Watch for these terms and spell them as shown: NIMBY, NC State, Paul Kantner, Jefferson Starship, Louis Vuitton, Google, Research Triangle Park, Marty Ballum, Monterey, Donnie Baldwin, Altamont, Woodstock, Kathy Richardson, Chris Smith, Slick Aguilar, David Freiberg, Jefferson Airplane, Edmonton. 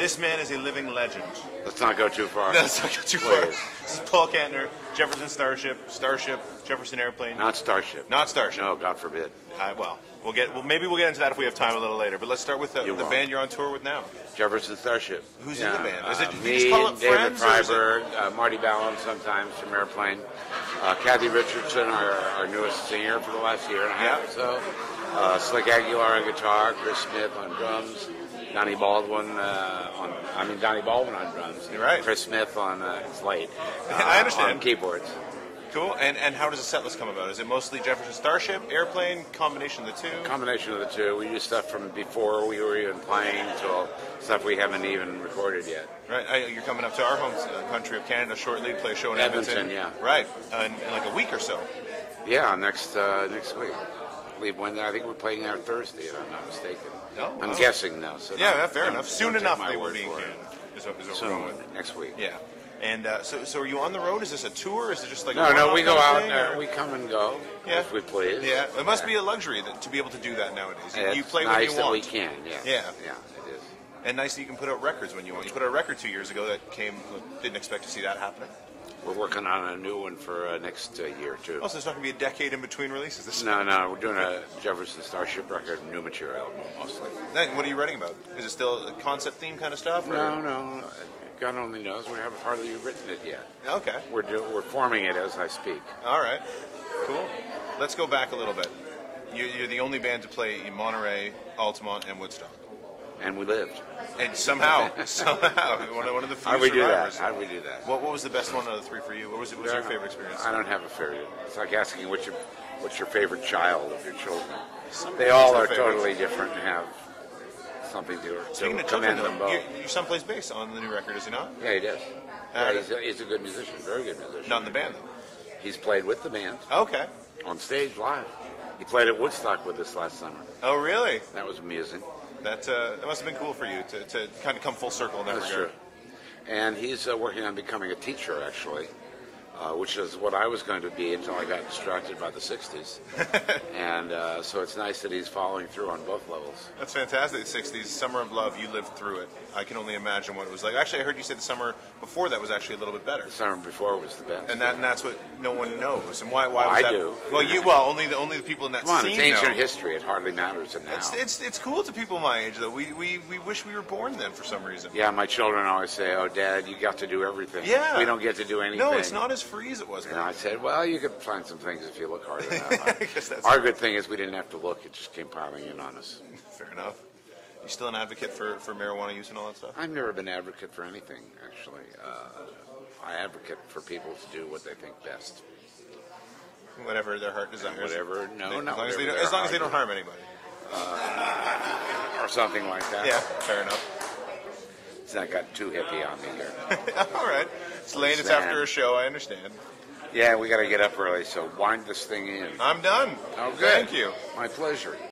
This man is a living legend. Let's not go too far. No, let's not go too far. This is Paul Kantner, Jefferson Starship, Jefferson Airplane. Not Starship. Not Starship. No, God forbid. Well, maybe we'll get into that if we have time a little later. But let's start with the band you're on tour with now. Jefferson Starship. Who's in the band? Is it, me, just call it David Freiberg, Marty Ballum sometimes from Airplane, Kathy Richardson, our newest singer for the last year and a half or so, Slick Aguilar on guitar, Chris Smith on drums, Donnie Baldwin on drums. You're right. Chris Smith on slate. I understand. On keyboards. Cool. And how does the set list come about? Is it mostly Jefferson Starship, Airplane, combination of the two? Combination of the two. We use stuff from before we were even playing to stuff we haven't even recorded yet. Right. You're coming up to our home country of Canada shortly to play a show in Edmonton. Yeah. Right. In like a week or so. Yeah, next week. I think we're playing there Thursday, if I'm not mistaken. Oh, I'm guessing now. So yeah, fair enough. Soon enough they will be in Canada. Next week. Yeah. And so are you on the road? Is this a tour? Is it just like no? We go out there. We come and go if we please. Yeah. It must be a luxury to be able to do that nowadays. You play when you want. Nice that we can. Yeah. Yeah. Yeah. It is. And nice that you can put out records when you want. You put out a record 2 years ago that didn't expect to see that happening. We're working on a new one for next year, too. Oh, so there's not going to be a decade in between releases? No, we're doing a Jefferson Starship record, new material, mostly. And what are you writing about? Is it still a concept theme kind of stuff? Or? No. God only knows. We haven't hardly written it yet. Okay. We're forming it as I speak. All right. Cool. Let's go back a little bit. You're the only band to play in Monterey, Altamont, and Woodstock. And we lived. And somehow, one of the few survivors. How'd we do that? What was the best one out of the three for you? What was your favorite experience? I don't have a favorite. It's like asking what's your favorite child of your children. They all are totally different and have something to do. Speaking of children, you're someplace based on the new record, is he not? Yeah, he does. Yeah, he's a good musician, very good musician. Not in the band, though? He's played with the band. Okay. On stage, live. He played at Woodstock with us last summer. Oh, really? That was amusing. That must have been cool for you to kind of come full circle in that regard. That's true. And he's working on becoming a teacher, actually, which is what I was going to be until I got distracted by the 60s. And so it's nice that he's following through on both levels. That's fantastic. The 60s, Summer of Love, you lived through it. I can only imagine what it was like. Actually, I heard you say the summer before that was actually a little bit better. The summer before was the best. And that's what no one knows. And why was that? I do. Well, only the people in that scene know. It's ancient history. It hardly matters now. It's cool to people my age, though. We wish we were born then for some reason. Yeah, my children always say, "Oh, Dad, you got to do everything. Yeah. We don't get to do anything." No, it's not as free as it was. And I said, "Well, you could find some things if you look hard enough." Our good thing is we didn't have to look. It just came piling in on us. Fair enough. You still an advocate for marijuana use and all that stuff? I've never been an advocate for anything, actually. I advocate for people to do what they think best. Whatever their heart desires. As long as they don't harm anybody. Or something like that. Yeah, fair enough. It's not got too hippie on me here. All right. It's late. It's after a show. I understand. Yeah, we got to get up early, so wind this thing in. I'm done. Oh, good. Thank you. My pleasure.